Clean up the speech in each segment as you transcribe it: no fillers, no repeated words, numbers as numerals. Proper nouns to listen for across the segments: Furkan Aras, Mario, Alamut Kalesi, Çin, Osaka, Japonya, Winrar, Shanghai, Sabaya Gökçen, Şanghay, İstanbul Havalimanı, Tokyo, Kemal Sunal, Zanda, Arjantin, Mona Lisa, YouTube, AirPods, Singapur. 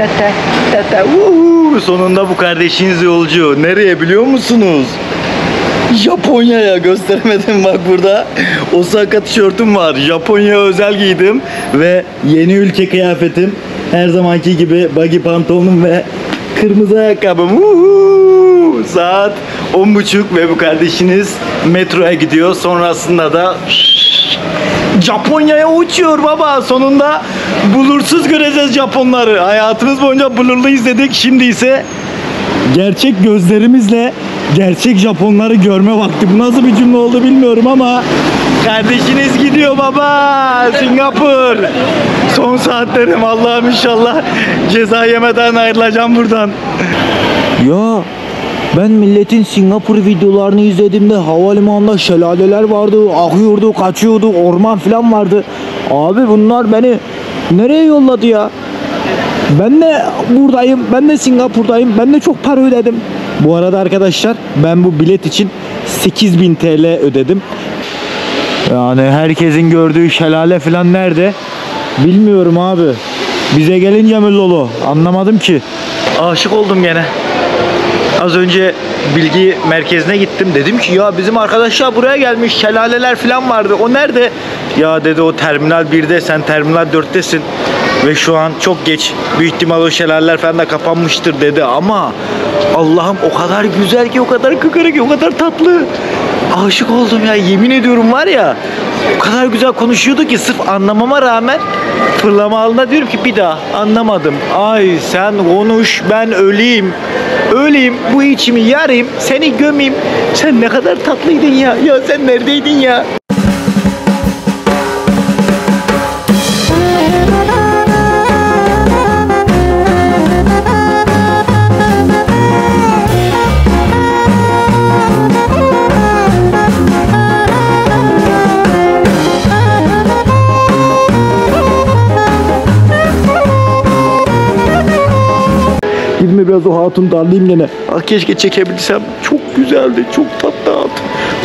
Tata tata. Sonunda bu kardeşiniz yolcu. Nereye biliyor musunuz? Japonya'ya. Göstermedim bak burada. Osaka tişörtüm var. Japonya özel giydim ve yeni ülke kıyafetim. Her zamanki gibi baggy pantolonum ve kırmızı ayakkabım. Saat 10.30 ve bu kardeşiniz metroya gidiyor. Sonrasında da Japonya'ya uçuyor baba. Sonunda blursuz göreceğiz Japonları. Hayatımız boyunca blurlu izledik. Şimdi ise gerçek gözlerimizle gerçek Japonları görme vakti. Bu nasıl bir cümle oldu bilmiyorum ama kardeşiniz gidiyor baba. Singapur. Son saatlerim. Allah'ım inşallah ceza yemeden ayrılacağım buradan. Ya ben milletin Singapur videolarını izlediğimde havalimanında şelaleler vardı, akıyordu, kaçıyordu, orman falan vardı. Abi bunlar beni nereye yolladı ya? Ben de buradayım, ben de Singapur'dayım, ben de çok para ödedim. Bu arada arkadaşlar ben bu bilet için 8000 TL ödedim. Yani herkesin gördüğü şelale falan nerede? Bilmiyorum abi. Bize gelince mi lolo? Anlamadım ki. Aşık oldum gene. Az önce bilgi merkezine gittim. Dedim ki ya bizim arkadaşlar buraya gelmiş. Şelaleler falan vardı. O nerede? Ya dedi o terminal 1'de. Sen terminal 4'tesin. Ve şu an çok geç. Büyük ihtimal o şelaleler falan da kapanmıştır dedi. Ama Allah'ım o kadar güzel ki, o kadar kıkırık ki, o kadar tatlı. Aşık oldum ya. Yemin ediyorum var ya. O kadar güzel konuşuyordu ki sırf anlamama rağmen fırlama halına diyorum ki bir daha anlamadım. Ay sen konuş ben öleyim. Öleyim, bu içimi yarayım, seni gömeyim. Sen ne kadar tatlıydın ya. Ya sen neredeydin ya? Biraz o hatun darlayayım gene. Ah keşke çekebilsem. Çok güzeldi. Çok tatlı hatun.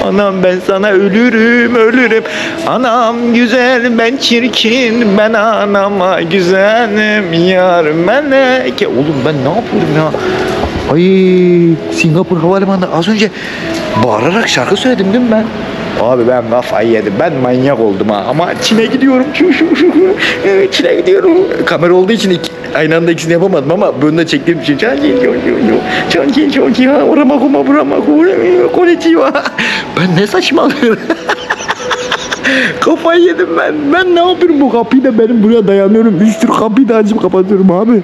Anam ben sana ölürüm ölürüm. Anam güzel ben çirkin. Ben anama güzelim yar meleke. Oğlum ben ne yapıyorum ya? Ay Singapur Havalimanı'nda az önce bağırarak şarkı söyledim değil mi ben? Abi ben kafayı yedim. Ben manyak oldum ha. Ama Çin'e gidiyorum. Çin'e gidiyorum. Kamera olduğu için aynı anda ikisini yapamadım ama bunu da çektiğim için çok iyi ben ne saçmalıyorum. Kafayı yedim ben. Ben ne yapıyorum bu kapıyı da benim buraya dayanıyorum. Bir sürü kapıyı da açıp kapatıyorum abi.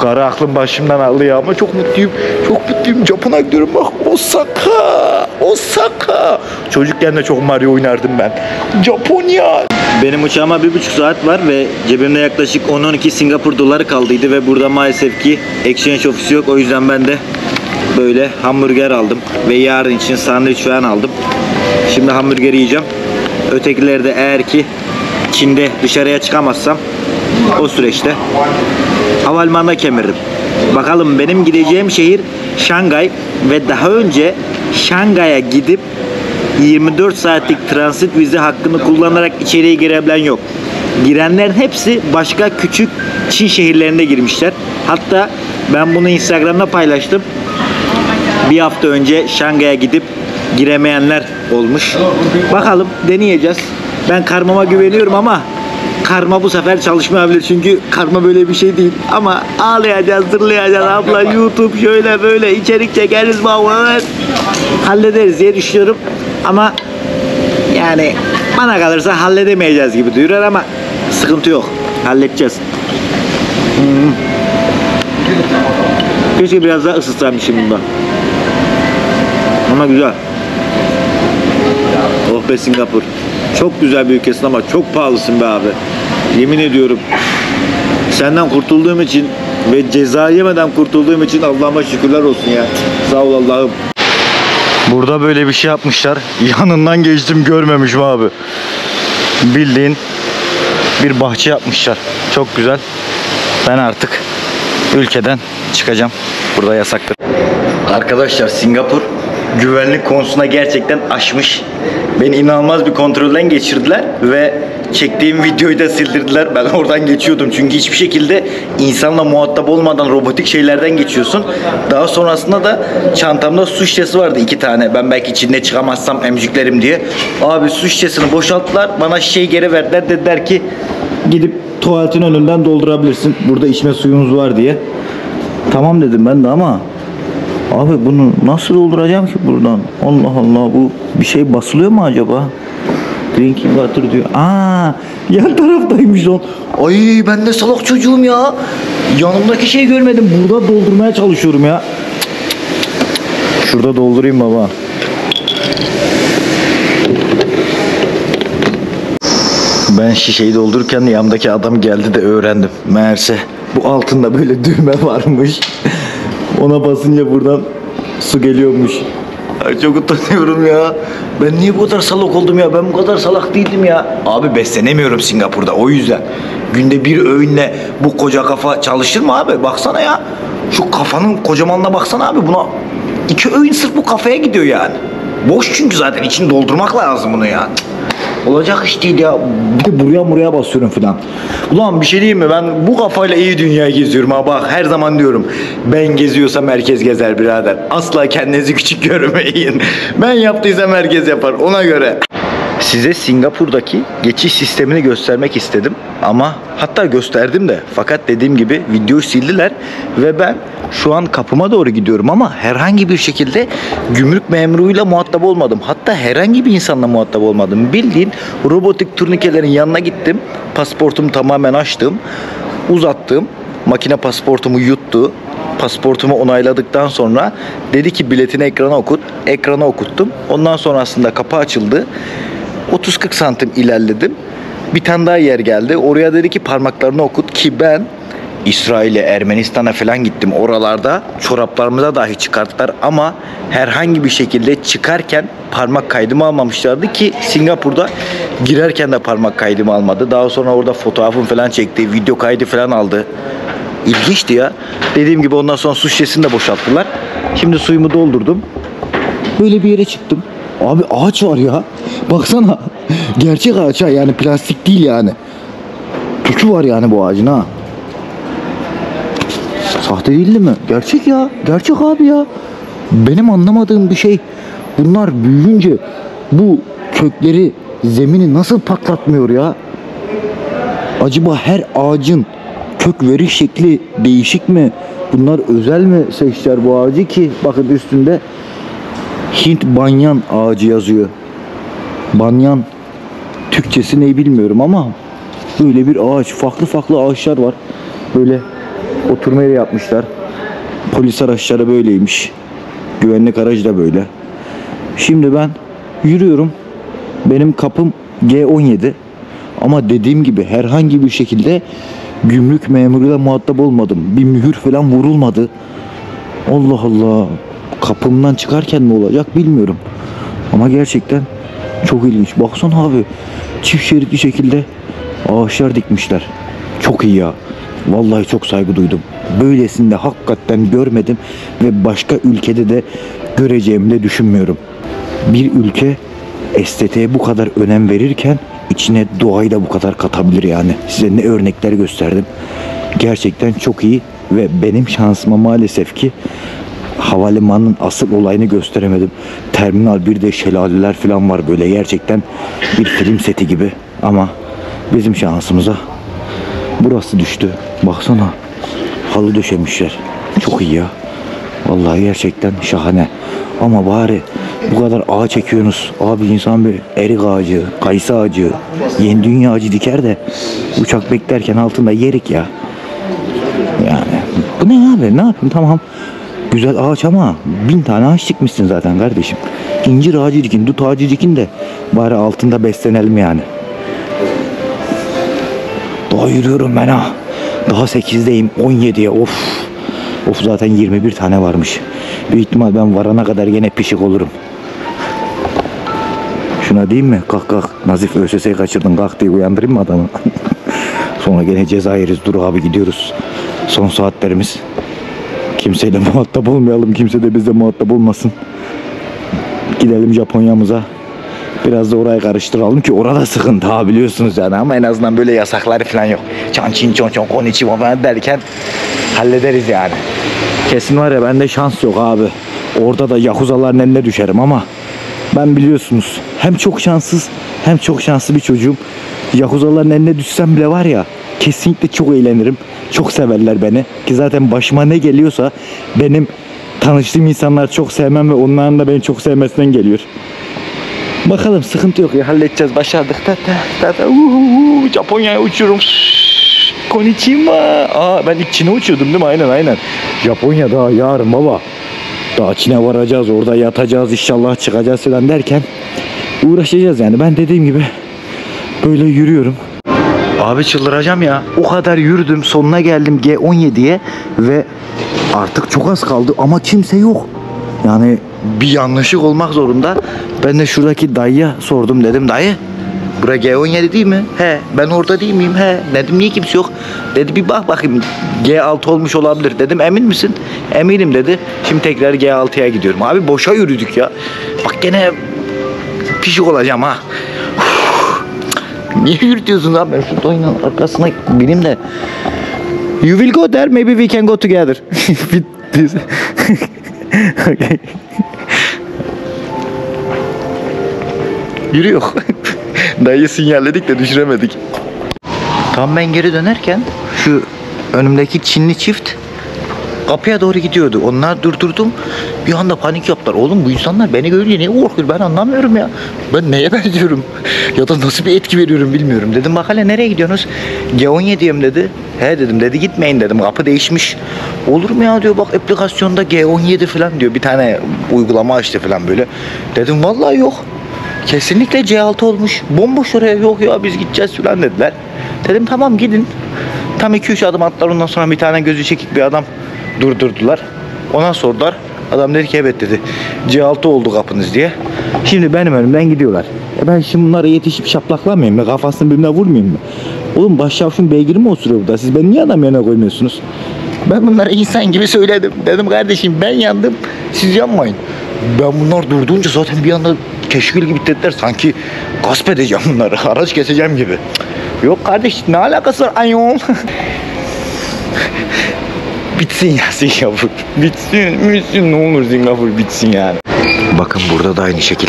Kara aklım başımdan alıyor ama çok mutluyum. Çok mutluyum. Japon'a gidiyorum bak. Osaka. Çocukken de çok Mario oynardım ben. Japonya. Benim uçağıma 1,5 saat var ve cebimde yaklaşık 10-12 Singapur doları kaldıydı ve burada maalesef ki exchange ofisi yok. O yüzden ben de böyle hamburger aldım ve yarın için sandviç falan aldım. Şimdi hamburgeri yiyeceğim. Ötekileri de eğer ki Çin'de dışarıya çıkamazsam o süreçte havalimanına kemiririm. Bakalım benim gideceğim şehir Şanghay ve daha önce Şanghay'a gidip 24 saatlik transit vize hakkını kullanarak içeriye girebilen yok. Girenlerin hepsi başka küçük Çin şehirlerine girmişler. Hatta ben bunu Instagram'da paylaştım. Bir hafta önce Şanghay'a gidip giremeyenler olmuş. Bakalım deneyeceğiz. Ben karmama güveniyorum ama karma bu sefer çalışmayabilir çünkü karma böyle bir şey değil. Ama ağlayacağız, zırlayacağız. Abla YouTube şöyle böyle içerik çekeriz. Hallederiz diye düşünüyorum. Ama yani bana kalırsa halledemeyeceğiz gibi duyuyor ama sıkıntı yok. Halledeceğiz. Keşke biraz daha ısıtsaymışım bundan. Ama güzel. Oh be Singapur. Çok güzel bir ülkesin ama çok pahalısın be abi. Yemin ediyorum. Senden kurtulduğum için ve ceza yemeden kurtulduğum için Allah'ıma şükürler olsun ya. Sağ ol Allah'ım. Burada böyle bir şey yapmışlar. Yanından geçtim görmemişim abi. Bildiğin bir bahçe yapmışlar. Çok güzel. Ben artık ülkeden çıkacağım. Burada yasaktır. Arkadaşlar Singapur güvenlik konusuna gerçekten aşmış. Beni inanılmaz bir kontrolden geçirdiler ve çektiğim videoyu da sildirdiler. Ben oradan geçiyordum. Çünkü hiçbir şekilde insanla muhatap olmadan robotik şeylerden geçiyorsun. Daha sonrasında da çantamda su şişesi vardı 2 tane. Ben belki içinde çıkamazsam emciklerim diye. Abi su şişesini boşalttılar. Bana şişeyi geri verdiler. Dediler ki gidip tuvaletin önünden doldurabilirsin. Burada içme suyumuz var diye. Tamam dedim ben de ama abi bunu nasıl dolduracağım ki buradan? Allah Allah, bu bir şey basılıyor mu acaba? Drinking water diyor. Aa, yan taraftaymış o. Ay ben de salak çocuğum ya. Yanımdaki şey görmedim. Burada doldurmaya çalışıyorum ya. Şurada doldurayım baba. Ben şişeyi doldururken yanımdaki adam geldi de öğrendim. Meğerse bu altında böyle düğme varmış. Ona basınca buradan su geliyormuş. Ay çok utanıyorum ya. Ben niye bu kadar salak oldum ya? Ben bu kadar salak değildim ya. Abi beslenemiyorum Singapur'da, o yüzden. Günde bir öğünle bu koca kafa çalışır mı abi? Baksana ya. Şu kafanın kocamanına baksana abi. Buna 2 öğün sırf bu kafaya gidiyor yani. Boş çünkü zaten. İçini doldurmak lazım bunu ya. Olacak iş değil ya. Bir de buraya basıyorum falan. Ulan bir şey diyeyim mi? Ben bu kafayla iyi dünyayı geziyorum ha. Bak her zaman diyorum. Ben geziyorsam herkes gezer birader. Asla kendinizi küçük görmeyin. Ben yaptıysam herkes yapar. Ona göre. Size Singapur'daki geçiş sistemini göstermek istedim. Ama hatta gösterdim de. Fakat dediğim gibi videoyu sildiler. Ve ben şu an kapıma doğru gidiyorum ama herhangi bir şekilde gümrük memuruyla muhatap olmadım. Hatta herhangi bir insanla muhatap olmadım. Bildiğin robotik turnikelerin yanına gittim. Pasportumu tamamen açtım. Uzattım. Makine pasportumu yuttu. Pasportumu onayladıktan sonra dedi ki biletini ekrana okut. Ekrana okuttum. Ondan sonra aslında kapı açıldı. 30-40 santim ilerledim. Bir tane daha yer geldi. Oraya dedi ki parmaklarını okut ki ben İsrail'e, Ermenistan'a falan gittim. Oralarda çoraplarımıza dahi çıkarttılar ama herhangi bir şekilde çıkarken parmak kaydımı almamışlardı ki Singapur'da girerken de parmak kaydımı almadı. Daha sonra orada fotoğrafım falan çekti, video kaydı falan aldı. İlginçti ya. Dediğim gibi ondan sonra su şişesini de boşalttılar. Şimdi suyumu doldurdum. Böyle bir yere çıktım. Abi ağaç var ya. Baksana. Gerçek ağaç ha. Yani plastik değil yani. Kökü var yani bu ağacın ha. Sahte değil mi? Gerçek ya. Gerçek abi ya. Benim anlamadığım bir şey. Bunlar büyüyünce bu kökleri, zemini nasıl patlatmıyor ya? Acaba her ağacın kök veriş şekli değişik mi? Bunlar özel mi seçtiler bu ağacı ki? Bakın üstünde Hint banyan ağacı yazıyor. Banyan Türkçesi ne bilmiyorum ama böyle bir ağaç. Farklı farklı ağaçlar var. Böyle oturma yeri yapmışlar. Polis araçları böyleymiş. Güvenlik aracı da böyle. Şimdi ben yürüyorum. Benim kapım G17. Ama dediğim gibi herhangi bir şekilde gümrük memuruyla muhatap olmadım. Bir mühür falan vurulmadı. Allah Allah. Kapımdan çıkarken ne olacak bilmiyorum. Ama gerçekten çok ilginç. Baksana abi. Çift şeritli şekilde ağaçlar dikmişler. Çok iyi ya. Vallahi çok saygı duydum. Böylesini de hakikaten görmedim ve başka ülkede de göreceğimi de düşünmüyorum. Bir ülke estetiğe bu kadar önem verirken içine doğayı da bu kadar katabilir yani. Size ne örnekler gösterdim. Gerçekten çok iyi ve benim şansıma maalesef ki havalimanının asıl olayını gösteremedim. Terminal 1'de şelaleler falan var böyle, gerçekten bir film seti gibi ama bizim şansımıza burası düştü. Baksana. Halı döşemişler. Çok iyi ya. Vallahi gerçekten şahane. Ama bari bu kadar ağaç ekiyorsunuz. Abi insan bir erik ağacı, kayısı ağacı, yeni dünya ağacı diker de uçak beklerken altında yerik ya. Yani bu ne abi? Ne yapayım? Tamam. Güzel ağaç ama 1000 tane ağaç dikmişsin zaten kardeşim. İncir ağacı dikin, dut ağacı dikin de bari altında beslenelim yani. Daha yürüyorum ben ha. Daha 8'deyim. 17'ye of. Of zaten 21 tane varmış. Büyük ihtimal ben varana kadar gene pişik olurum. Şuna diyeyim mi? Kalk kalk. Nazif ÖSS'yi kaçırdın. Kalk diye uyandırayım mı adamı? Sonra gene ceza yeriz. Dur abi gidiyoruz. Son saatlerimiz. Kimseyle muhatap olmayalım. Kimse de bizle muhatap olmasın. Gidelim Japonya'mıza. Biraz da orayı karıştıralım ki orada sıkıntı ha, biliyorsunuz yani, ama en azından böyle yasakları falan yok. Çan çin çon çon konnichiwa falan derken hallederiz yani. Kesin var ya, bende şans yok abi. Orada da yakuzaların eline düşerim ama ben biliyorsunuz hem çok şanssız hem çok şanslı bir çocuğum. Yakuzaların eline düşsem bile var ya, kesinlikle çok eğlenirim. Çok severler beni ki zaten başıma ne geliyorsa benim tanıştığım insanlar çok sevmem ve onların da beni çok sevmesinden geliyor. Bakalım, sıkıntı yok ya, halledeceğiz, başardık. Japonya'ya uçuyorum. Konnichiwa. Aa, ben ilk Çin'e uçuyordum değil mi? Aynen. Japonya daha yarın baba. Daha Çin'e varacağız, orada yatacağız, inşallah çıkacağız falan derken uğraşacağız yani. Ben dediğim gibi böyle yürüyorum. Abi çıldıracağım ya. O kadar yürüdüm, sonuna geldim G17'ye ve artık çok az kaldı ama kimse yok. Yani bir yanlışlık olmak zorunda. Ben de şuradaki dayıya sordum, dedim dayı bura G17 değil mi? He, ben orada değil miyim? He, dedim niye kimse yok? Dedi bir bak bakayım, G6 olmuş olabilir. Dedim emin misin? Eminim dedi. Şimdi tekrar G6'ya gidiyorum. Abi boşa yürüdük ya. Bak gene pişik olacağım ha. Niye yürütüyorsun abi? Ben şu doyunun arkasına benim de. You will go there, maybe we can go together. Okay. Yürüyor. Dayı sinyalledik de düşüremedik. Tam ben geri dönerken şu önümdeki Çinli çift kapıya doğru gidiyordu. Onlar durdurdum. Bir anda panik yaptılar. Oğlum bu insanlar beni görünce niye korkuyor? Ben anlamıyorum ya. Ben neye benziyorum? Ya da nasıl bir etki veriyorum bilmiyorum. Dedim bak hele nereye gidiyorsunuz? G17'yim dedi. He dedim. Dedi gitmeyin dedim. Kapı değişmiş. Olur mu ya diyor. Bak aplikasyonda G17 falan diyor. Bir tane uygulama açtı falan böyle. Dedim vallahi yok. Kesinlikle C6 olmuş. Bomboş oraya, yok ya biz gideceğiz falan dediler. Dedim tamam gidin. Tam 2-3 adım attılar. Ondan sonra bir tane gözü çekik bir adam durdurdular. Ona sordular. Adam dedi ki evet dedi. C6 oldu kapınız diye. Şimdi benim önümden gidiyorlar. Ben şimdi bunlara yetişip şaplaklamayayım mı? Kafasını birbirine vurmayayım mı? Oğlum başşavşun beygiri mi osuruyor burada? Siz beni niye adam yana koymuyorsunuz? Ben bunlara insan gibi söyledim. Dedim kardeşim ben yandım. Siz yanmayın. Ben bunlar durduğunca zaten bir anda keşkül gibi dediler. Sanki gasp edeceğim bunları. Araç keseceğim gibi. Yok kardeş ne alakası var? Ayol. Bitsin ya Singapur. Bitsin ne olur Singapur bitsin yani. Bakın burada da aynı şekil.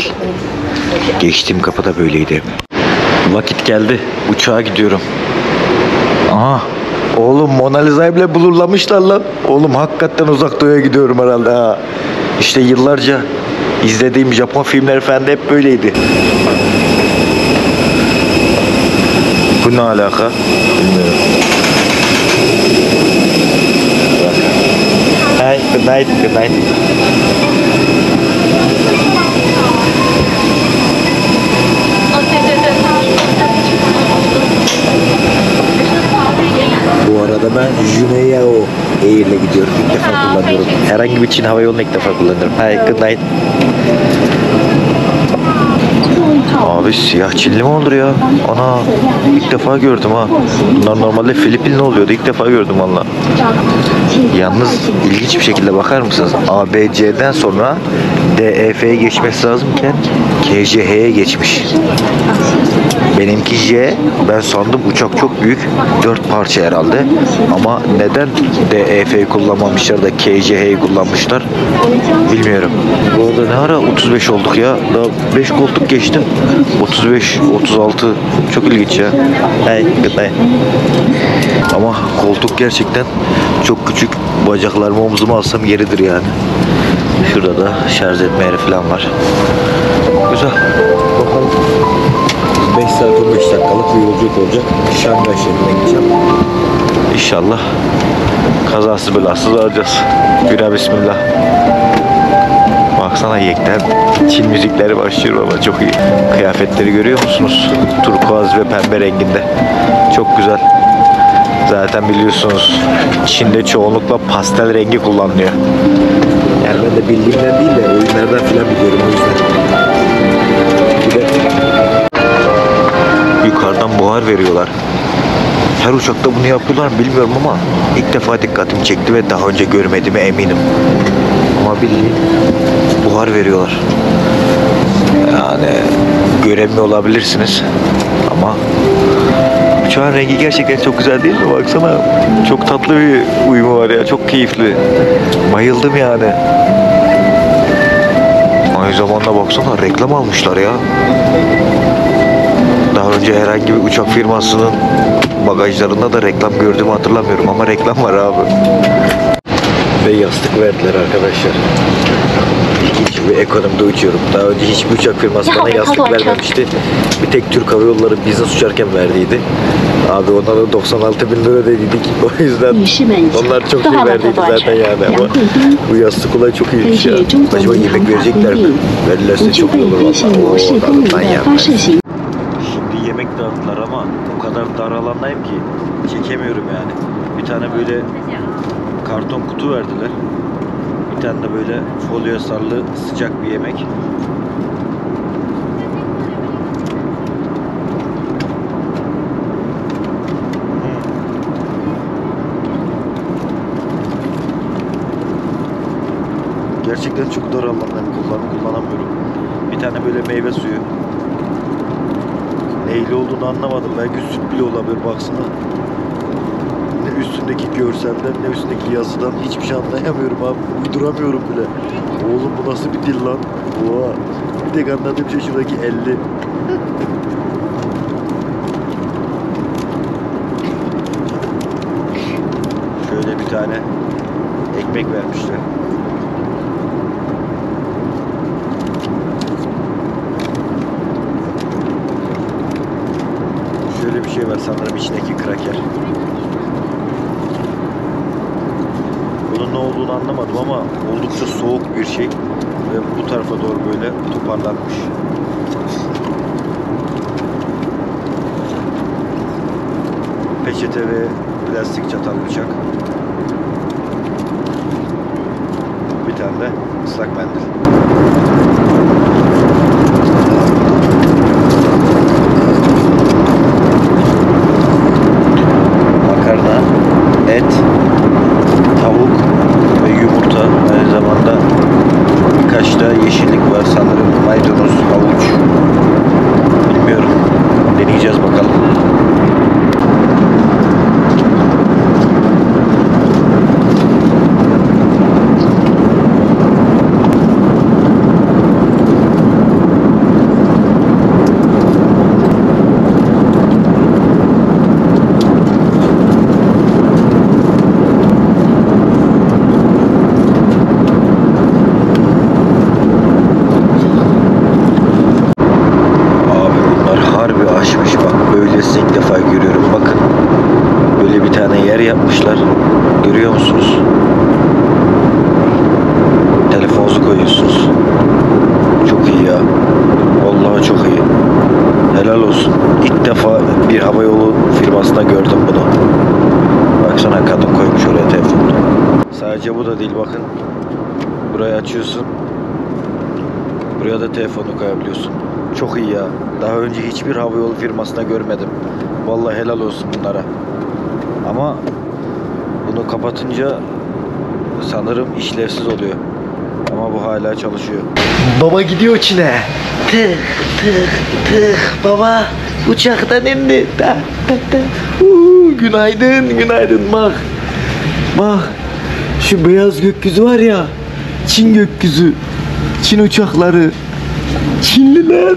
Geçtiğim kapıda böyleydi. Vakit geldi. Uçağa gidiyorum. Aha. Oğlum Mona Lisa'yı bile bulurlamışlar lan. Oğlum hakikaten uzak doğuya gidiyorum herhalde ha. İşte yıllarca izlediğim Japon filmler falan da hep böyleydi. Bu ne alaka? Bilmiyorum. Good night. Bu arada ben Juneyao Air'le gidiyorum. İlk defa kullanıyorum. Herhangi bir Çin hava yolunu ilk defa kullanıyorum. Good night. Abi siyah Çinli mi olur ya? Ana ilk defa gördüm ha. Bunlar normalde Filipinli oluyordu. İlk defa gördüm valla. Yalnız ilginç bir şekilde bakar mısınız? ABC'den sonra DEF'ye geçmesi lazımken KCH'ye geçmiş. Benimki J. Ben sandım uçak çok büyük. 4 parça herhalde. Ama neden DEF'yi kullanmamışlar da KCH'yi kullanmışlar? Bilmiyorum. Bu arada ne ara 35 olduk ya. Daha 5 koltuk geçtim. 35, 36. Çok ilginç ya. Hey. Ama koltuk gerçekten çok küçük. Bacaklarımı omzuma alsam yeridir yani. Şurada da şarj etme yeri falan var. Güzel. Bakalım. 5 saat 15 dakikalık bir yolculuk olacak. Şanghay şehrine gideceğim. İnşallah kazası belasız alacağız. Güne bismillah. Baksana yekten Çin müzikleri başlıyor ama çok iyi. Kıyafetleri görüyor musunuz? Turkuaz ve pembe renginde. Çok güzel. Zaten biliyorsunuz Çin'de çoğunlukla pastel rengi kullanılıyor. Yani ben de bildiğimden değil de oyunlardan filan biliyorum o yüzden. Yukarıdan buhar veriyorlar. Her uçakta bunu yapıyorlar mı bilmiyorum ama ilk defa dikkatimi çekti ve daha önce görmediğime eminim. Ama bildiğin buhar veriyorlar. yani göremiyor olabilirsiniz ama uçağın rengi gerçekten çok güzel değil mi? Baksana, çok tatlı bir uyumu var ya, çok keyifli. Bayıldım yani. Aynı zamanda baksana reklam almışlar ya. Daha önce herhangi bir uçak firmasının bagajlarında da reklam gördüğümü hatırlamıyorum ama reklam var abi. Ve yastık verdiler arkadaşlar. İlginç bir ekonomide uçuyorum. Daha önce hiçbir uçak firması bana yastık vermemişti. Bir tek Türk Hava Yolları biznes uçarken verdiydi. Abi onlara 96.000 lira ödedik. O yüzden onlar çok iyi verdiydi zaten yani ama bu yastık olay çok iyiymiş ya. Acaba yemek verecekler mi? Verirlerse çok iyi olur valla. Ama o kadar dar alandayım ki çekemiyorum yani. Bir tane böyle karton kutu verdiler. Bir tane de böyle folyo sarılı sıcak bir yemek. Gerçekten çok dar alandayım, kullanamıyorum. Bir tane böyle meyve suyu. Neyli olduğunu anlamadım. Belki süt bile olabilir, baksana. Ne üstündeki görselden ne üstündeki yazıdan hiçbir şey anlayamıyorum abi. Uyduramıyorum bile. Oğlum bu nasıl bir dil lan? Oha. Bir tek anladığım şey şuradaki 50. Şöyle bir tane ekmek vermişler. Şöyle bir şey var sanırım, içindeki kraker. Bunun ne olduğunu anlamadım ama oldukça soğuk bir şey ve bu tarafa doğru böyle toparlanmış. Peçete ve plastik çatal bıçak. Bir tane de ıslak mendil. Telefonu koyabiliyorsun. Çok iyi ya. Daha önce hiçbir havayolu firmasına görmedim. Vallahi helal olsun bunlara. Ama bunu kapatınca sanırım işlevsiz oluyor. Ama bu hala çalışıyor. Baba gidiyor Çin'e. Tık tık tık. Baba uçaktan indi. Tak tak tak. Günaydın, günaydın. Bak. Bak. Şu beyaz gökyüzü var ya. Çin gökyüzü. Çin uçakları. Çinliler.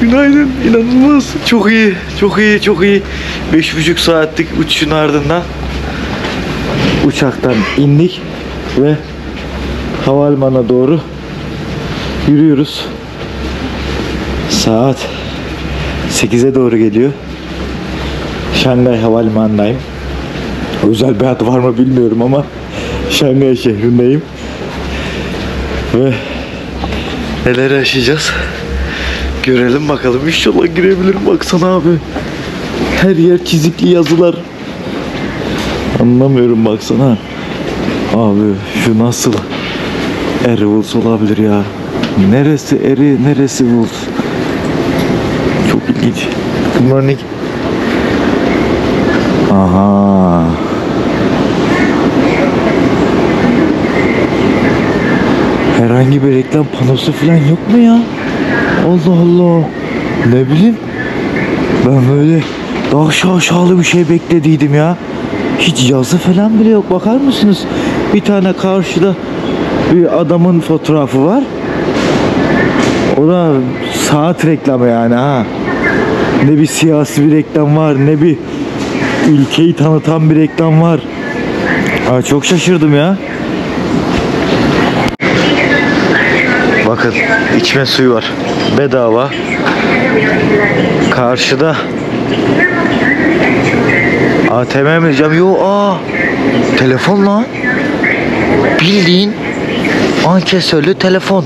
Günaydın. İnanılmaz. Çok iyi. Çok iyi. Çok iyi. 5,5 saatlik uçuşun ardından uçaktan indik ve havalimanına doğru yürüyoruz. Saat 8'e doğru geliyor. Şanghay havalimanındayım. Özel bir adı var mı bilmiyorum ama Şanghay şehrindeyim. Ve neler yaşayacağız? Görelim bakalım. İnşallah girebilirim. Baksana abi. Her yer çizikli yazılar. Anlamıyorum baksana. Abi şu nasıl Erewhons olabilir ya? Neresi Eri, neresi Whons? Çok ilginç. Bunların aha. Herhangi herhangi bir reklam panosu falan yok mu ya? Allah Allah. Ne bileyim. Ben böyle daha şaşalı bir şey beklediydim ya. Hiç yazı falan bile yok. Bakar mısınız? Bir tane karşıda bir adamın fotoğrafı var. O da saat reklamı yani ha. Ne bir siyasi bir reklam var, ne bir ülkeyi tanıtan bir reklam var. Aa, çok şaşırdım ya. Bakın içme suyu var. Bedava. Karşıda ATM mi cam? Yo, aa, telefon lan. Bildiğin ankesörlü telefon.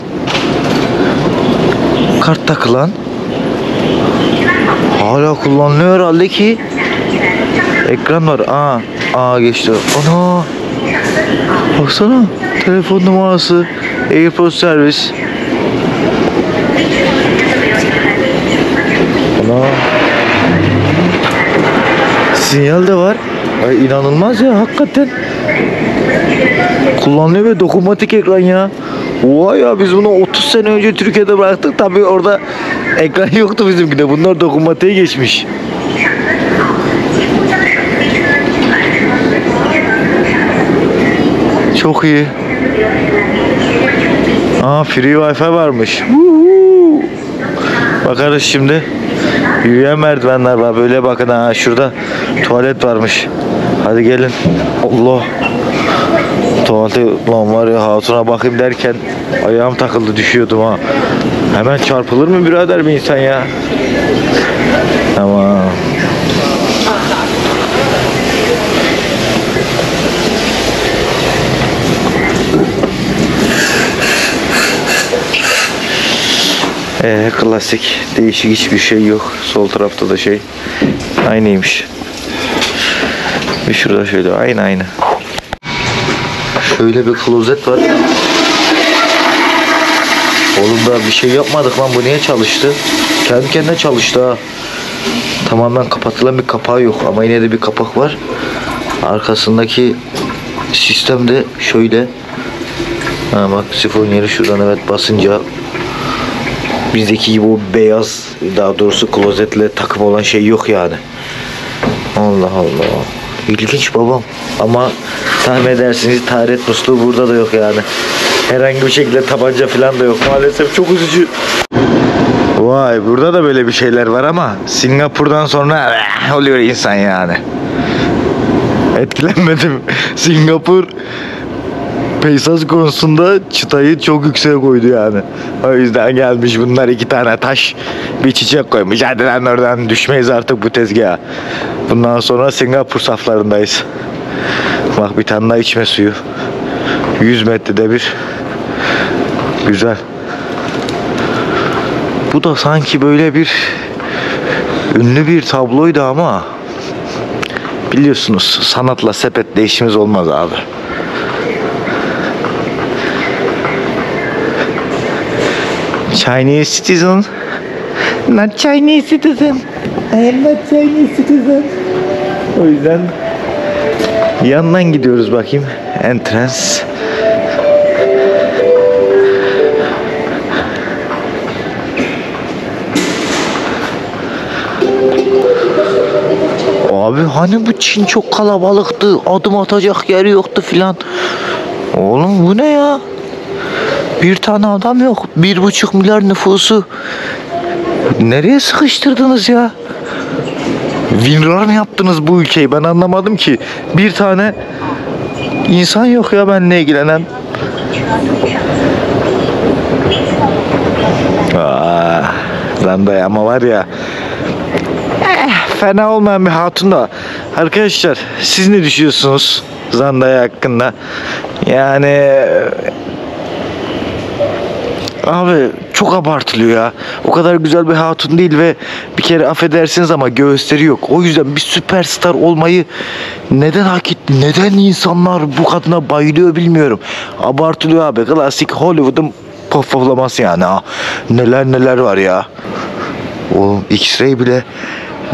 Kart takılan. Hala kullanılıyor herhalde ki. Ekran var. Aa, aa geçti. Ana. Baksana. Telefon numarası. AirPods servis. Ana. Sinyal de var. Ay, inanılmaz ya hakikaten. Kullanılıyor ve dokunmatik ekran ya. Oha ya, biz bunu 30 sene önce Türkiye'de bıraktık. Tabii orada ekran yoktu bizimkide. Bunlar dokunmatiğe geçmiş. Çok iyi. Aa, free wifi varmış. Woohoo. Bakarız şimdi. Yürüyen merdivenler var. Böyle bakın ha, şurada tuvalet varmış. Hadi gelin. Allah. Tuvalete lan var ya, hatuna bakayım derken ayağım takıldı, düşüyordum ha. Hemen çarpılır mı birader bir insan ya? Tamam. Klasik, değişik hiçbir şey yok. Sol tarafta da şey aynıymış. Bir şurada şöyle aynı. Şöyle bir klozet var. Oğlum da bir şey yapmadık lan, bu niye çalıştı? Kendi kendine çalıştı ha. Tamamen kapatılan bir kapağı yok ama yine de bir kapak var. Arkasındaki sistem de şöyle. Ha bak, sifon yeri şuradan, evet, basınca bizdeki gibi o beyaz, daha doğrusu klozetle takım olan şey yok yani. Allah Allah. İlginç babam. Ama tahmin edersiniz taharet musluğu burada da yok yani. Herhangi bir şekilde tabanca falan da yok. Maalesef çok üzücü. Vay, burada da böyle bir şeyler var ama Singapur'dan sonra oluyor insan yani. Etkilenmedim. Singapur peysaj konusunda çıtayı çok yükseğe koydu yani. O yüzden gelmiş bunlar, iki tane taş bir çiçek koymuş. Hadi lan oradan, düşmeyiz artık bu tezgaha. Bundan sonra Singapur saflarındayız. Bak bir tane daha içme suyu. 100 metrede bir. Güzel. Bu da sanki böyle bir ünlü bir tabloydu ama biliyorsunuz sanatla sepetle işimiz olmaz abi. Chinese citizen. Not Chinese citizen. I am not Chinese citizen. O yüzden yandan gidiyoruz, bakayım. Entrance. Abi hani bu Çin çok kalabalıktı. Adım atacak yeri yoktu filan. Oğlum bu ne ya? Bir tane adam yok. 1,5 milyar nüfusu. Nereye sıkıştırdınız ya? Winrar mı yaptınız bu ülkeyi? Ben anlamadım ki. Bir tane insan yok ya benimle ilgilenen. Aa, Zanda ama var ya. Fena olmayan bir hatun da. Arkadaşlar siz ne düşünüyorsunuz Zanda'ya hakkında? Yani... Abi çok abartılıyor ya. O kadar güzel bir hatun değil ve bir kere affedersiniz ama göğüsleri yok. O yüzden bir süperstar olmayı neden hak etti? Neden insanlar bu kadına bayılıyor bilmiyorum. Abartılıyor abi. Klasik Hollywood'un poflaması yani. Ha. Neler neler var ya. Oğlum X-ray bile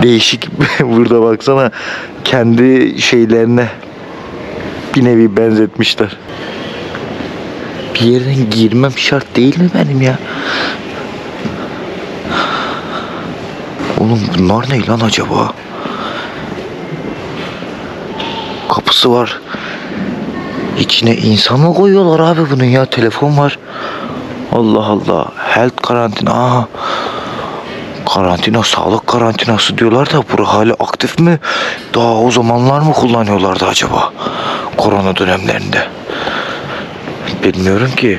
değişik. Burada baksana kendi şeylerine bir nevi benzetmişler. bir yere girmem şart değil mi benim ya? Oğlum bunlar ne lan acaba? Kapısı var. İçine insan mı koyuyorlar abi bunun ya? Telefon var. Allah Allah. Health karantina. Aha. Karantina, sağlık karantinası diyorlar da bura hala aktif mi? Daha o zamanlar mı kullanıyorlardı acaba? Korona dönemlerinde. Bilmiyorum ki.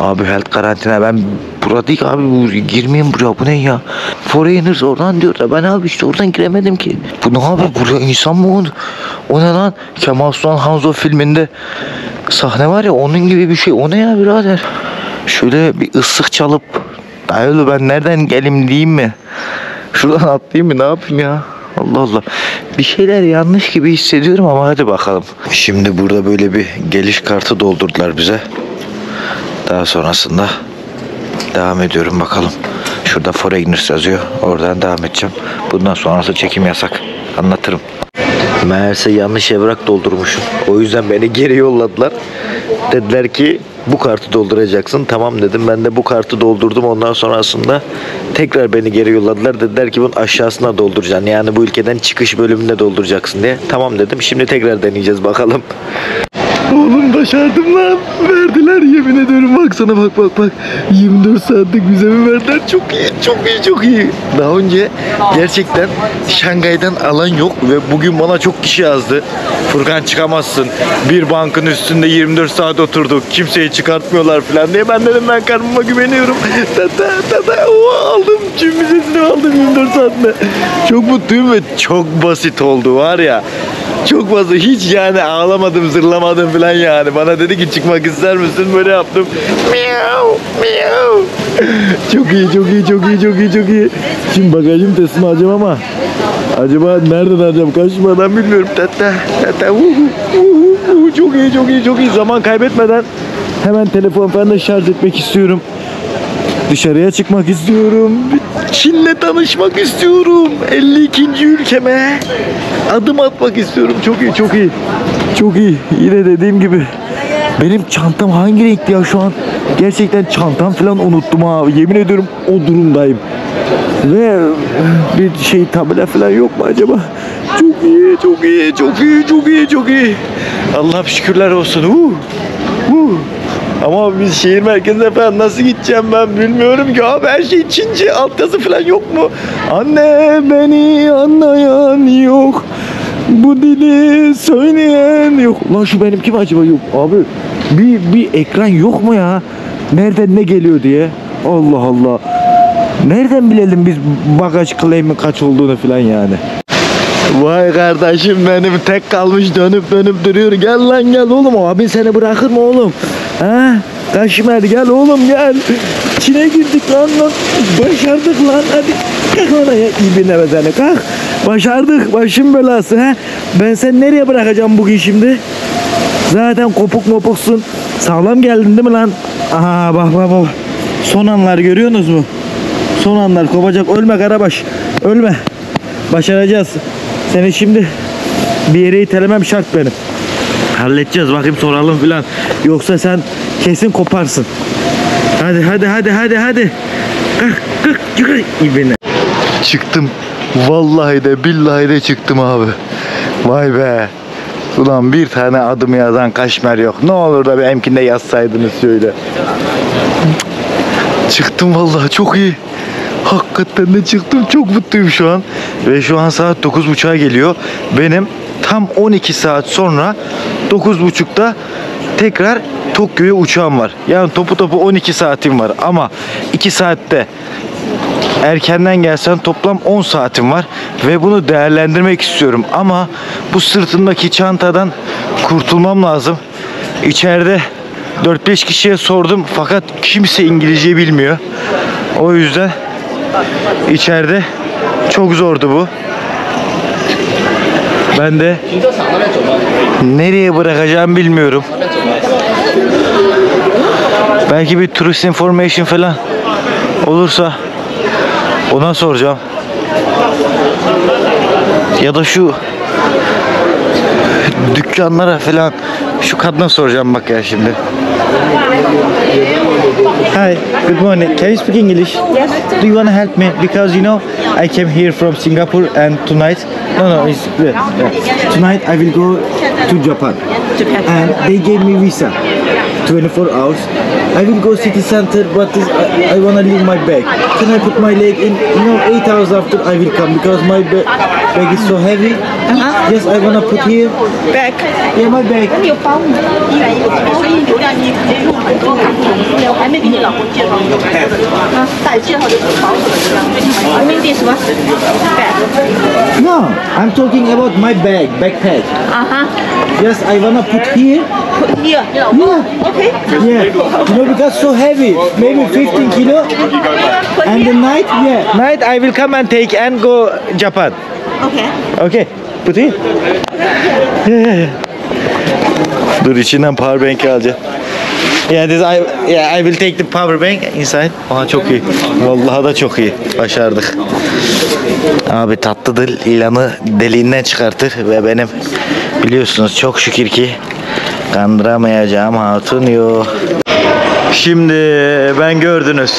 Abi health karantina, ben burada değil abi, girmeyeyim buraya, bu ne ya? Foreigners oradan diyor da ben abi işte oradan giremedim ki. Bu ne abi, buraya insan mı oldu? O ne lan? Kemal Sunal Hanzo filminde sahne var ya, onun gibi bir şey. O ne ya birader? Şöyle bir ıslık çalıp hayırlı, ben nereden geleyim diyeyim mi? Şuradan atlayayım mı? Ne yapayım ya? Allah Allah. Bir şeyler yanlış gibi hissediyorum ama hadi bakalım. Şimdi burada böyle bir geliş kartı doldurdular bize. Daha sonrasında devam ediyorum bakalım. Şurada foreigners yazıyor. Oradan devam edeceğim. Bundan sonrası çekim yasak. Anlatırım. Meğerse yanlış evrak doldurmuşum. O yüzden beni geri yolladılar. Dediler ki bu kartı dolduracaksın. Tamam dedim. Ben de bu kartı doldurdum. Ondan sonra aslında tekrar beni geri yolladılar. Dediler ki bunun aşağısına dolduracaksın. Yani bu ülkeden çıkış bölümünde dolduracaksın diye. Tamam dedim. Şimdi tekrar deneyeceğiz bakalım. Oğlum başardım lan. Verdiler, yemin ediyorum. Baksana, bak bak bak. 24 saatlik vizemi verdiler. Çok iyi, çok iyi, çok iyi. Daha önce gerçekten Şanghay'dan alan yok ve bugün bana çok kişi yazdı. Furkan çıkamazsın. Bir bankın üstünde 24 saat oturduk. Kimseyi çıkartmıyorlar falan diye. Ben dedim ben karnıma güveniyorum. Aldım. Çin vizesini aldım 24 saatte. Çok mutluyum ve çok basit oldu var ya. Çok fazla, hiç yani ağlamadım, zırlamadım falan yani. Bana dedi ki çıkmak ister misin? Böyle yaptım. Miau, miau. Çok iyi, çok iyi, çok iyi, çok iyi, çok iyi. Şimdi bagajım teslim alacağım ama acaba nereden alacağım? Kaçmadan bilmiyorum. Çok iyi, çok iyi, çok iyi. Zaman kaybetmeden hemen telefon falan da şarj etmek istiyorum. Dışarıya çıkmak istiyorum. Çin'le tanışmak istiyorum. 52. ülkeme adım atmak istiyorum. Çok iyi, çok iyi. Çok iyi. Yine dediğim gibi benim çantam hangi renkti ya şu an? Gerçekten çantam falan unuttum abi. Yemin ediyorum o durumdayım. Ve bir şey, tabela falan yok mu acaba? Çok iyi, çok iyi, çok iyi, çok iyi, çok iyi. Allah'a şükürler olsun. Ama biz şehir merkezine falan nasıl gideceğim ben bilmiyorum ki abi, her şey Çince, alt yazı falan yok mu? Anne, beni anlayan yok, bu dili söyleyen yok. Lan şu benim kim acaba, yok abi, bir ekran yok mu ya? Nereden ne geliyor diye. Allah Allah. Nereden bilelim biz bagaj claim'in kaç olduğunu falan yani. Vay kardeşim benim, tek kalmış, dönüp dönüp duruyor. Gel lan gel oğlum, abin seni bırakır mı oğlum? Ha? Kaşmer gel oğlum gel. Çin'e girdik lan lan. Başardık lan, hadi. Kalk oraya ibine be seni, kalk. Başardık, başım belası ha. Ben seni nereye bırakacağım bugün şimdi? Zaten kopuk mopuksun. Sağlam geldin değil mi lan? Aha bak bak bak. Son anlar görüyorsunuz mu? Son anlar kopacak. Ölme Karabaş. Ölme. Başaracağız. Seni şimdi bir yere itelemem şart benim. Halledeceğiz, bakayım soralım filan. Yoksa sen kesin koparsın. Hadi hadi hadi hadi hadi. Çıktım. Vallahi de billahi de çıktım abi. Vay be. Ulan bir tane adımı yazan kaşmer yok. Ne olur da benimkinde yazsaydınız şöyle. Çıktım vallahi, çok iyi. Hakikaten de çıktım, çok mutluyum şu an. Ve şu an saat 9.30'a geliyor. Benim tam 12 saat sonra 9.30'da tekrar Tokyo'ya uçağım var. Yani topu 12 saatim var ama 2 saatte erkenden gelsen toplam 10 saatim var ve bunu değerlendirmek istiyorum ama bu sırtımdaki çantadan kurtulmam lazım. İçeride 4-5 kişiye sordum fakat kimse İngilizce bilmiyor. O yüzden içeride çok zordu bu. Ben de nereye bırakacağım bilmiyorum. Belki bir turist information falan olursa ona soracağım. Ya da şu dükkanlara falan. Şu kadına soracağım bak ya şimdi. Hi, good morning. Can you speak English? Yes. Do you want to help me? Because you know, I came here from Singapore and tonight, no, it's good. Yeah. Tonight I will go to Japan. And they gave me visa, 24 hours. I will go city center, but I want to leave my bag. Can I put my leg in? You know, 8 hours after I will come because my bag is so heavy. Uh-huh. Yes, I want to put here. Bag? Yeah, my bag. No, I'm talking about my bag, backpack. Uh-huh. Yes, I want to put here. Here? Yeah. Okay. Yeah. No, because so heavy, maybe 15 kilo. And the night, yeah. Night I will come and take and go Japan. Okay. Okay. Put in. Dur içinden power bank alacağım. Yeah, I will take the power bank inside. Aha çok iyi. Vallahi da çok iyi. Başardık. Abi tatlı dil ilanı deliğinden çıkartır ve benim biliyorsunuz çok şükür ki kandıramayacağım hatun yok. Şimdi ben gördünüz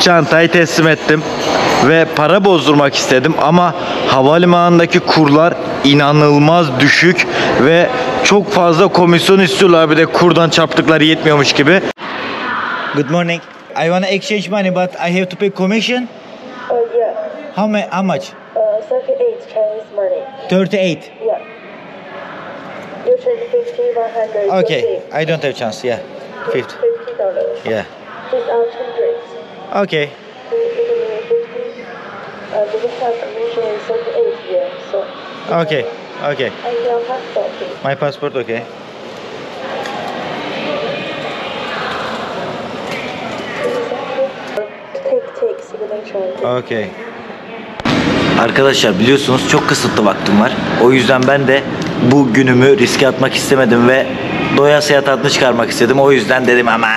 çantayı teslim ettim ve para bozdurmak istedim ama havalimanındaki kurlar inanılmaz düşük ve çok fazla komisyon istiyorlar, bir de kurdan çarptıkları yetmiyormuş gibi. Good morning. I want to exchange money but I have to pay commission. Yeah. How much? 38 Chinese money. 38. Yeah. You should 50, 100. Okay, I don't have chance. Yeah. $50. Yeah. It's 100. Okay. Okay. Okay. And your passport, please. My passport, okay. Take signature. Okay. Arkadaşlar biliyorsunuz çok kısıtlı vaktim var. O yüzden ben de bu günümü riske atmak istemedim ve doyasıya tadını çıkarmak istedim. O yüzden dedim aman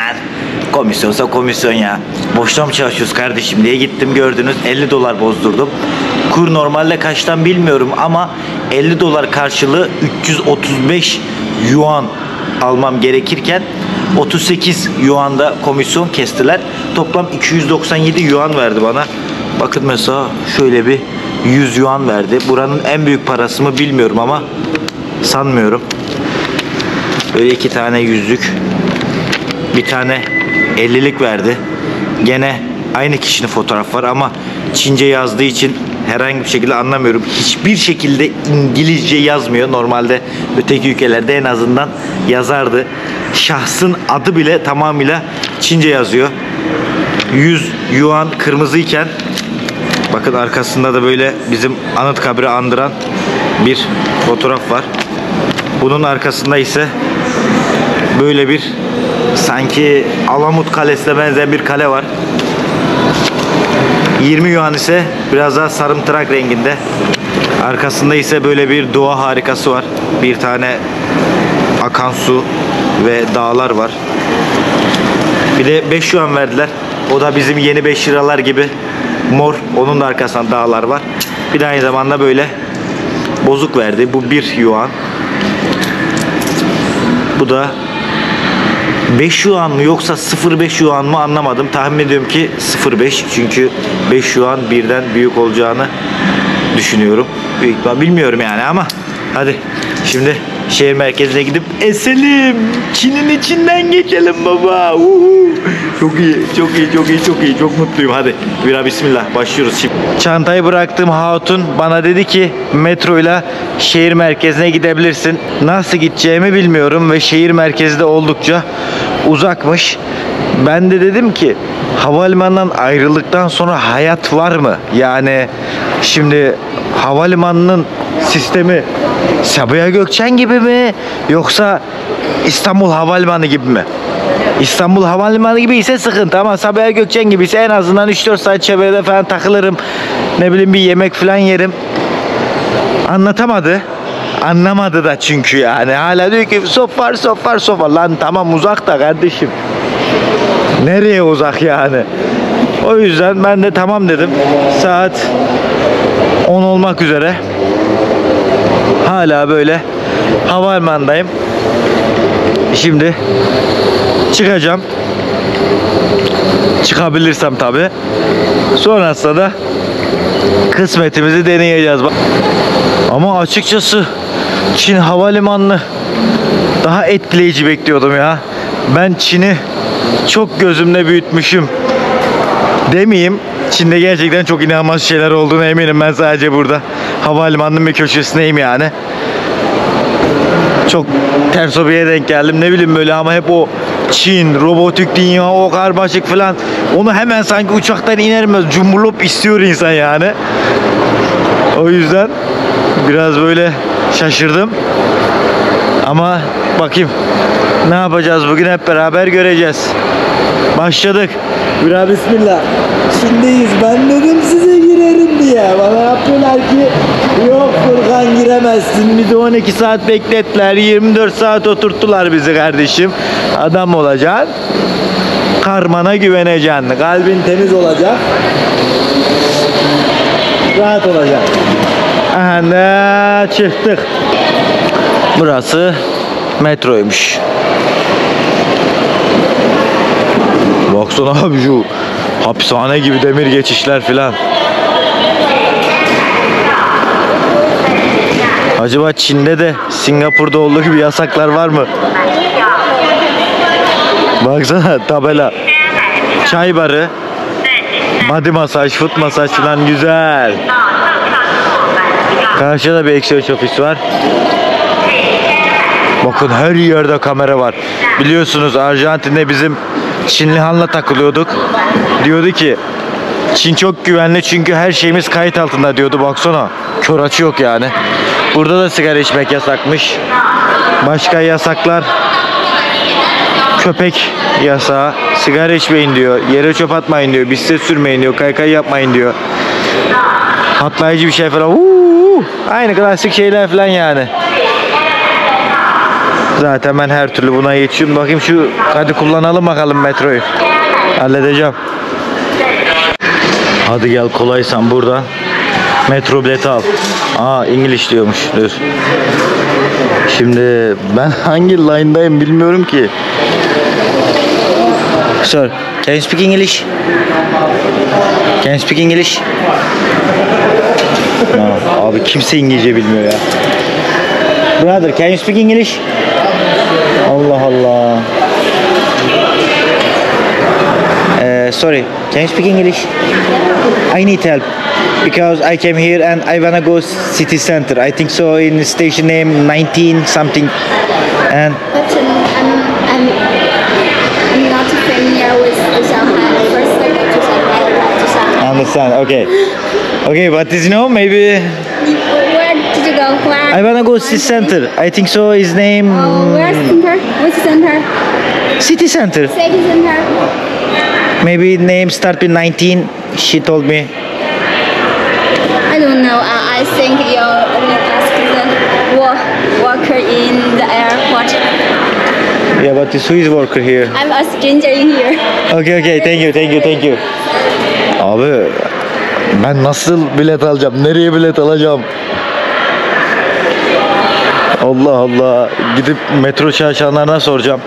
komisyonsa komisyon ya. Boşta mı çalışıyoruz kardeşim diye gittim, gördünüz $50 bozdurdum. Kur normalde kaçtan bilmiyorum ama $50 karşılığı 335 yuan almam gerekirken 38 yuanda komisyon kestiler. Toplam 297 yuan verdi bana. Bakın mesela şöyle bir 100 yuan verdi. Buranın en büyük parası mı bilmiyorum ama sanmıyorum. Böyle 2 tane 100'lük, bir tane 50'lik verdi. Gene aynı kişinin fotoğrafı var ama Çince yazdığı için herhangi bir şekilde anlamıyorum. Hiçbir şekilde İngilizce yazmıyor. Normalde öteki ülkelerde en azından yazardı. Şahsın adı bile tamamıyla Çince yazıyor. 100 yuan kırmızı iken bakın arkasında da böyle bizim Anıtkabir'i andıran bir fotoğraf var. Bunun arkasında ise böyle bir sanki Alamut Kalesi'ne benzeyen bir kale var. 20 yuan ise biraz daha sarımtırak renginde. Arkasında ise böyle bir doğa harikası var. Bir tane akan su ve dağlar var. Bir de 5 yuan verdiler. O da bizim yeni 5 liralar gibi mor. Onun da arkasında dağlar var. Bir de aynı zamanda böyle bozuk verdi. Bu 1 yuan. Bu da 5 yuan mı yoksa 0.5 yuan mı anlamadım. Tahmin ediyorum ki 0.5 çünkü 5 yuan birden büyük olacağını düşünüyorum. Büyük mü bilmiyorum yani ama hadi şimdi şehir merkezine gidip eselim. Çin'in içinden geçelim baba. Uhu. Çok iyi. Çok mutluyum. Hadi bira bismillah. Başlıyoruz şimdi. Çantayı bıraktığım hatun bana dedi ki metroyla şehir merkezine gidebilirsin. Nasıl gideceğimi bilmiyorum ve şehir merkezi de oldukça uzakmış. Ben de dedim ki havalimanından ayrıldıktan sonra hayat var mı? Yani şimdi havalimanının sistemi Sabaya Gökçen gibi mi yoksa İstanbul Havalimanı gibi mi? İstanbul Havalimanı gibi ise sıkıntı ama Sabaya Gökçen gibi ise en azından 3-4 saat çevrede falan takılırım. Ne bileyim bir yemek falan yerim. Anlatamadı. Anlamadı da çünkü yani. Hala diyor ki sof var. Lan tamam uzak da kardeşim. Nereye uzak yani? O yüzden ben de tamam dedim. Saat 10 olmak üzere. Hala böyle havalimanındayım. Şimdi çıkacağım. Çıkabilirsem tabi. Sonrasında da kısmetimizi deneyeceğiz. Ama açıkçası Çin havalimanını daha etkileyici bekliyordum ya. Ben Çin'i çok gözümle büyütmüşüm demeyeyim. Çin'de gerçekten çok inanılmaz şeyler olduğunu eminim. Ben sadece burada havalimanının bir köşesindeyim yani. Çok ters bir yere denk geldim. Ne bileyim böyle, ama hep o Çin, robotik dünya, o karmaşık falan. Onu hemen sanki uçaktan inermez cumhurlop istiyor insan yani. O yüzden biraz böyle şaşırdım. Ama bakayım ne yapacağız bugün, hep beraber göreceğiz. Başladık. Bira bismillah. Şimdiyiz. Ben dedim size girerim diye. Bana yapıyorlar ki yok Furkan giremezsin. Bizi 12 saat beklettiler. 24 saat oturttular bizi kardeşim. Adam olacaksın. Karmana güveneceksin. Kalbin temiz olacak. Rahat olacak. Aha, çıktık. Burası metroymuş. Baksana abi şu hapishane gibi demir geçişler filan. Acaba Çin'de de Singapur'da olduğu gibi yasaklar var mı? Baksana tabela. Çay barı, body masaj, foot masaj filan, güzel. Karşıda bir ekşi ofis var. Bakın her yerde kamera var. Biliyorsunuz Arjantin'de bizim Çinli Han'la takılıyorduk. Diyordu ki Çin çok güvenli çünkü her şeyimiz kayıt altında diyordu. Baksana kör açı yok yani. Burada da sigara içmek yasakmış. Başka yasaklar, köpek yasağı, sigara içmeyin diyor, yere çöp atmayın diyor, bisiklet sürmeyin diyor, kaykay yapmayın diyor. Patlayıcı bir şey falan. Aynı klasik şeyler falan yani. Zaten ben her türlü buna geçiyorum. Bakayım şu, hadi kullanalım bakalım metroyu. Halledeceğim. Hadi gel, kolaysan burada metro bileti al. Aa, İngiliz diyormuş. Dur. Şimdi ben hangi line'dayım bilmiyorum ki. Sir, can you speak English? Can you speak English? Aa, abi kimse İngilizce bilmiyor ya. Brother, can you speak English? Allah Allah. Sorry, can you speak English? I need help because I came here and I wanna go city center. I think so in station name 19 something. And but I'm not familiar with Shanghai. First I go to Shanghai, then I go to Shanghai. Understand? Okay. Okay, but you know maybe. I wanna go city center. I think so. His name. Oh, where's center? Which center? City center. City center. Maybe name start with 19. She told me. I don't know. I think you ask the worker in the airport. Yeah, but who is worker here? I'm a stranger in here. Okay, okay. Thank you, thank you, thank you. Abi, ben nasıl bilet alacağım? Nereye bilet alacağım? Allah Allah, gidip metro çalışanlarına soracağım.